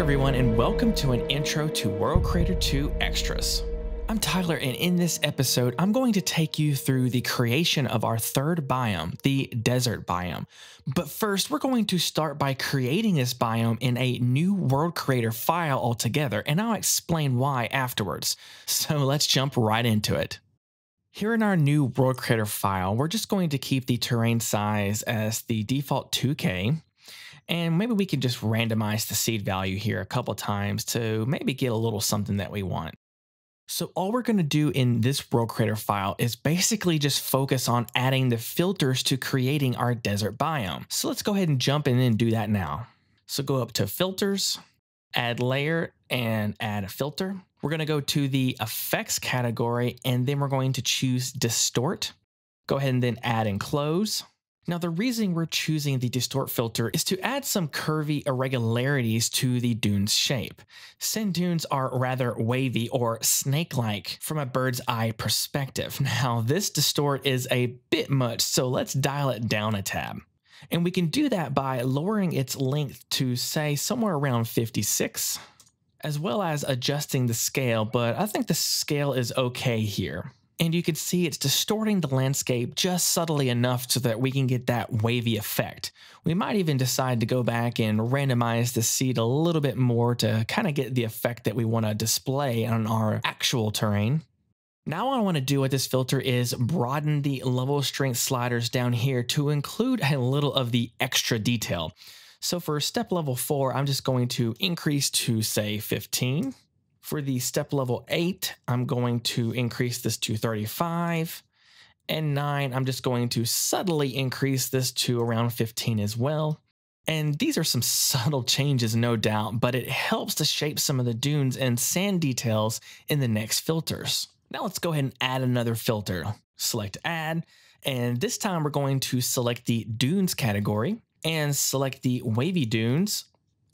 everyone, and welcome to an intro to World Creator 2 Extras. I'm Tyler, and in this episode, I'm going to take you through the creation of our third biome, the desert biome. But first, we're going to start by creating this biome in a new World Creator file altogether, and I'll explain why afterwards. So let's jump right into it. Here in our new World Creator file, we're just going to keep the terrain size as the default 2K. And maybe we can just randomize the seed value here a couple times to maybe get a little something that we want. So all we're going to do in this World Creator file is basically just focus on adding the filters to creating our desert biome. So let's go ahead and jump in and do that now. So go up to filters, add layer, and add a filter. We're going to go to the effects category, and then we're going to choose distort. Go ahead and then add and close. Now, the reason we're choosing the distort filter is to add some curvy irregularities to the dune's shape. Sand dunes are rather wavy or snake-like from a bird's eye perspective. Now, this distort is a bit much, so let's dial it down a tab. And we can do that by lowering its length to, say, somewhere around 56, as well as adjusting the scale, but I think the scale is okay here. And you can see it's distorting the landscape just subtly enough so that we can get that wavy effect. We might even decide to go back and randomize the seed a little bit more to kind of get the effect that we want to display on our actual terrain. Now what I want to do with this filter is broaden the level strength sliders down here to include a little of the extra detail. So for step level 4, I'm just going to increase to, say, 15. For the step level 8, I'm going to increase this to 35, and 9, I'm just going to subtly increase this to around 15 as well. And these are some subtle changes, no doubt, but it helps to shape some of the dunes and sand details in the next filters. Now let's go ahead and add another filter. Select add, and this time we're going to select the dunes category and select the wavy dunes,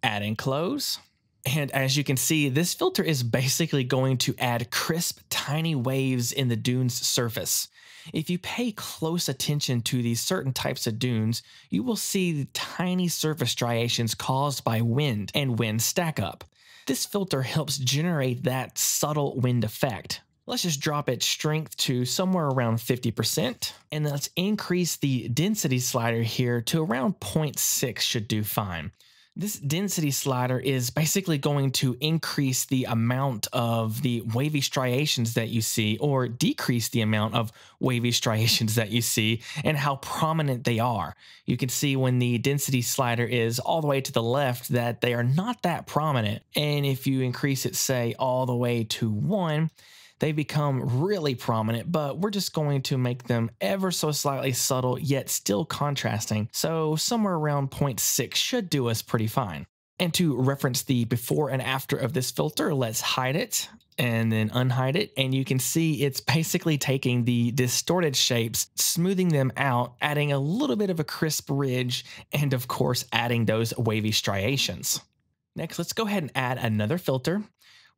add and close. And as you can see, this filter is basically going to add crisp, tiny waves in the dune's surface. If you pay close attention to these certain types of dunes, you will see the tiny surface striations caused by wind and wind stack up. This filter helps generate that subtle wind effect. Let's just drop its strength to somewhere around 50%, and let's increase the density slider here to around 0.6 should do fine. This density slider is basically going to increase the amount of the wavy striations that you see or decrease the amount of wavy striations that you see and how prominent they are. You can see when the density slider is all the way to the left that they are not that prominent. And if you increase it, say, all the way to 1, they become really prominent, but we're just going to make them ever so slightly subtle yet still contrasting. So somewhere around 0.6 should do us pretty fine. And to reference the before and after of this filter, let's hide it and then unhide it. And you can see it's basically taking the distorted shapes, smoothing them out, adding a little bit of a crisp ridge, and of course, adding those wavy striations. Next, let's go ahead and add another filter.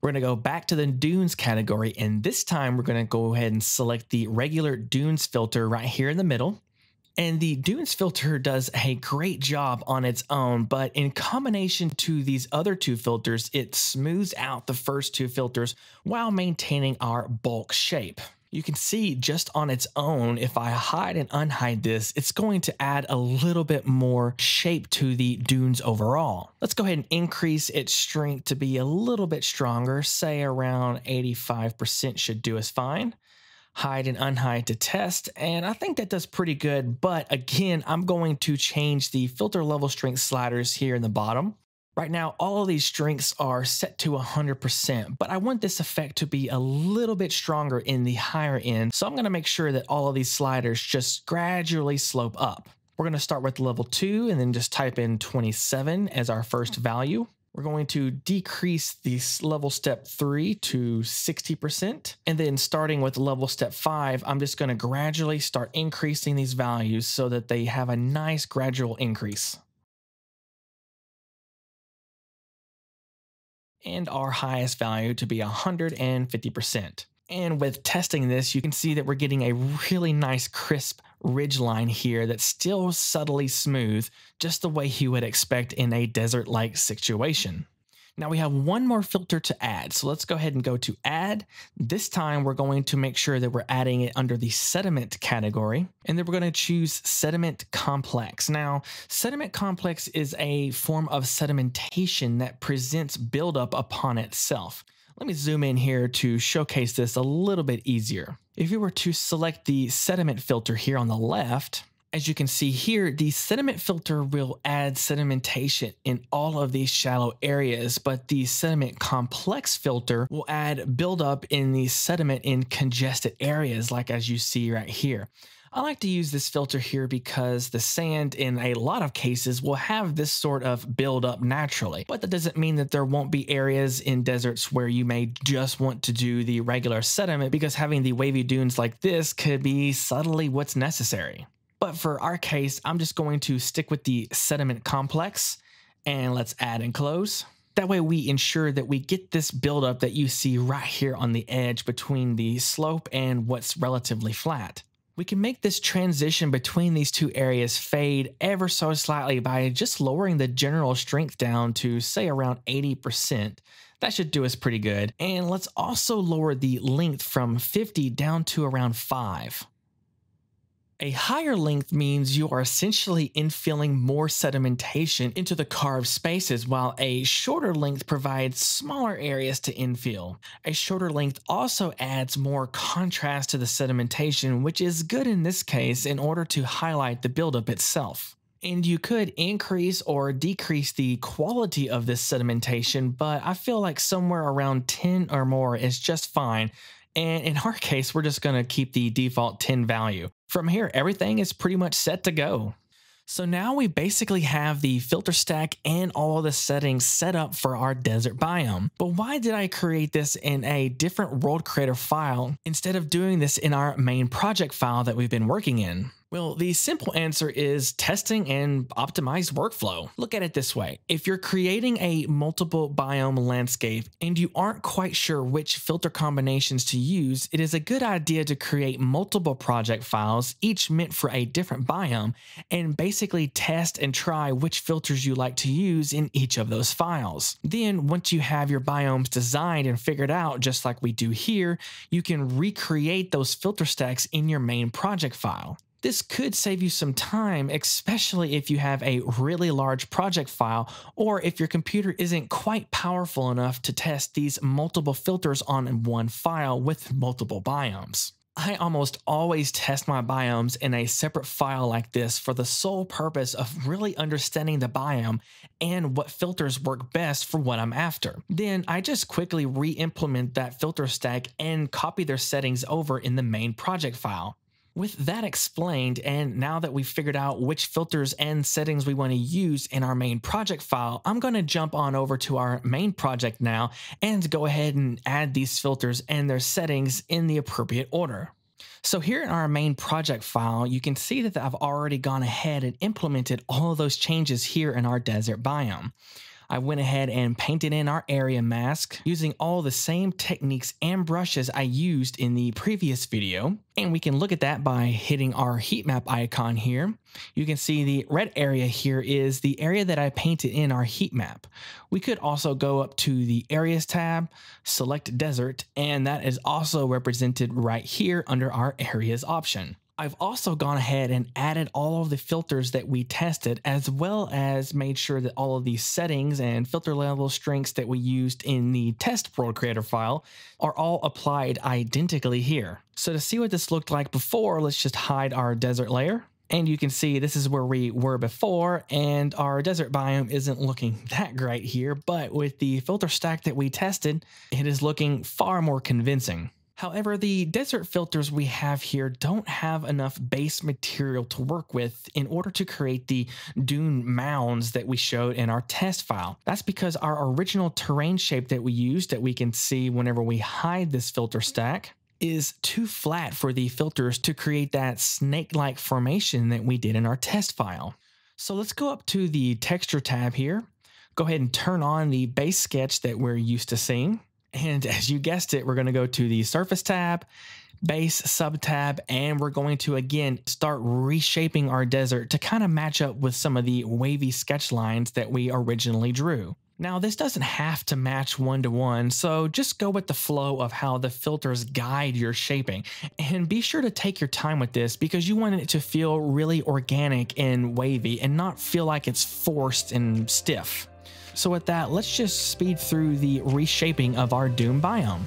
We're going to go back to the dunes category, and this time we're going to go ahead and select the regular dunes filter right here in the middle. And the dunes filter does a great job on its own, but in combination to these other two filters, it smooths out the first two filters while maintaining our bulk shape. You can see just on its own, if I hide and unhide this, it's going to add a little bit more shape to the dunes overall. Let's go ahead and increase its strength to be a little bit stronger, say around 85% should do us fine. Hide and unhide to test, and I think that does pretty good, but again, I'm going to change the filter level strength sliders here in the bottom. Right now, all of these strengths are set to 100%, but I want this effect to be a little bit stronger in the higher end, so I'm going to make sure that all of these sliders just gradually slope up. We're going to start with level 2 and then just type in 27 as our first value. We're going to decrease the level step 3 to 60%, and then starting with level step 5, I'm just going to gradually start increasing these values so that they have a nice gradual increase. And our highest value to be 150%. And with testing this, you can see that we're getting a really nice crisp ridge line here that's still subtly smooth, just the way you would expect in a desert-like situation. Now we have one more filter to add. So let's go ahead and go to add. This time we're going to make sure that we're adding it under the sediment category. And then we're going to choose sediment complex. Now sediment complex is a form of sedimentation that presents buildup upon itself. Let me zoom in here to showcase this a little bit easier. If you were to select the sediment filter here on the left, as you can see here, the sediment filter will add sedimentation in all of these shallow areas, but the sediment complex filter will add buildup in the sediment in congested areas, like as you see right here. I like to use this filter here because the sand in a lot of cases will have this sort of buildup naturally, but that doesn't mean that there won't be areas in deserts where you may just want to do the regular sediment, because having the wavy dunes like this could be subtly what's necessary. But for our case, I'm just going to stick with the sediment complex, and let's add and close. That way we ensure that we get this buildup that you see right here on the edge between the slope and what's relatively flat. We can make this transition between these two areas fade ever so slightly by just lowering the general strength down to say around 80%. That should do us pretty good. And let's also lower the length from 50 down to around 5. A higher length means you are essentially infilling more sedimentation into the carved spaces, while a shorter length provides smaller areas to infill. A shorter length also adds more contrast to the sedimentation, which is good in this case in order to highlight the buildup itself. And you could increase or decrease the quality of this sedimentation, but I feel like somewhere around 10 or more is just fine. And in our case, we're just going to keep the default 10 value. From here, everything is pretty much set to go. So now we basically have the filter stack and all the settings set up for our desert biome. But why did I create this in a different World Creator file instead of doing this in our main project file that we've been working in? Well, the simple answer is testing and optimized workflow. Look at it this way. If you're creating a multiple biome landscape and you aren't quite sure which filter combinations to use, it is a good idea to create multiple project files, each meant for a different biome, and basically test and try which filters you like to use in each of those files. Then once you have your biomes designed and figured out, just like we do here, you can recreate those filter stacks in your main project file. This could save you some time, especially if you have a really large project file or if your computer isn't quite powerful enough to test these multiple filters on one file with multiple biomes. I almost always test my biomes in a separate file like this for the sole purpose of really understanding the biome and what filters work best for what I'm after. Then I just quickly re-implement that filter stack and copy their settings over in the main project file. With that explained, and now that we've figured out which filters and settings we want to use in our main project file, I'm going to jump on over to our main project now and go ahead and add these filters and their settings in the appropriate order. So here in our main project file, you can see that I've already gone ahead and implemented all of those changes here in our desert biome. I went ahead and painted in our area mask using all the same techniques and brushes I used in the previous video. And we can look at that by hitting our heat map icon here. You can see the red area here is the area that I painted in our heat map. We could also go up to the areas tab, select desert, and that is also represented right here under our areas option. I've also gone ahead and added all of the filters that we tested, as well as made sure that all of these settings and filter level strengths that we used in the test World Creator file are all applied identically here. So to see what this looked like before, let's just hide our desert layer. And you can see this is where we were before, and our desert biome isn't looking that great here, but with the filter stack that we tested, it is looking far more convincing. However, the desert filters we have here don't have enough base material to work with in order to create the dune mounds that we showed in our test file. That's because our original terrain shape that we used, that we can see whenever we hide this filter stack, is too flat for the filters to create that snake-like formation that we did in our test file. So let's go up to the texture tab here, go ahead and turn on the base sketch that we're used to seeing. And as you guessed it, we're going to go to the Surface tab, Base sub tab, and we're going to again start reshaping our desert to kind of match up with some of the wavy sketch lines that we originally drew. Now, this doesn't have to match one-to-one, so just go with the flow of how the filters guide your shaping. And be sure to take your time with this because you want it to feel really organic and wavy and not feel like it's forced and stiff. So with that, let's just speed through the reshaping of our Doom biome.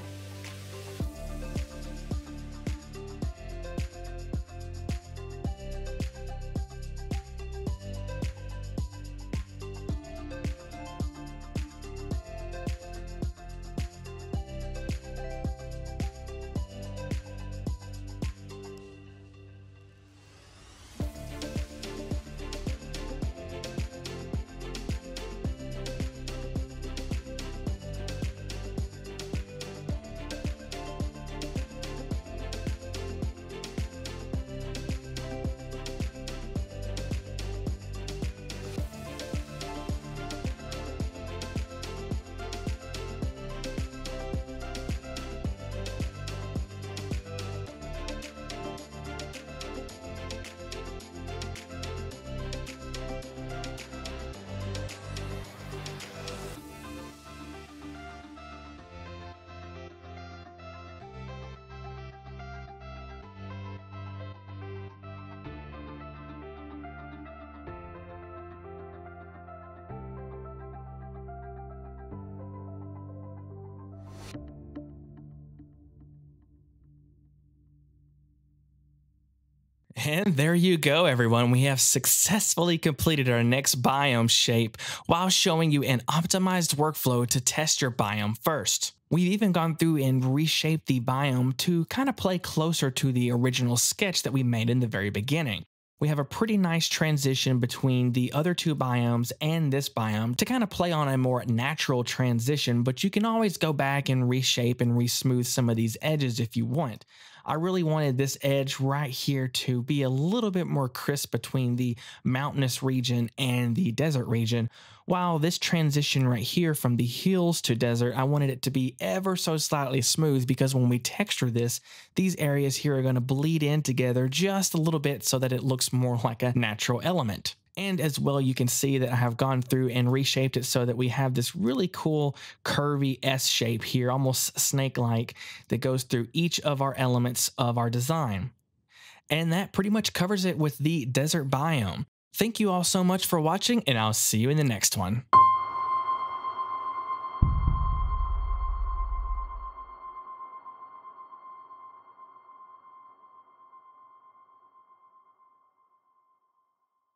And there you go, everyone. We have successfully completed our next biome shape while showing you an optimized workflow to test your biome first. We've even gone through and reshaped the biome to kind of play closer to the original sketch that we made in the very beginning. We have a pretty nice transition between the other two biomes and this biome to kind of play on a more natural transition, but you can always go back and reshape and re-smooth some of these edges if you want. I really wanted this edge right here to be a little bit more crisp between the mountainous region and the desert region. While this transition right here from the hills to desert, I wanted it to be ever so slightly smooth because when we texture this, these areas here are going to bleed in together just a little bit so that it looks more like a natural element. And as well, you can see that I have gone through and reshaped it so that we have this really cool curvy S shape here, almost snake-like, that goes through each of our elements of our design. And that pretty much covers it with the desert biome. Thank you all so much for watching, and I'll see you in the next one.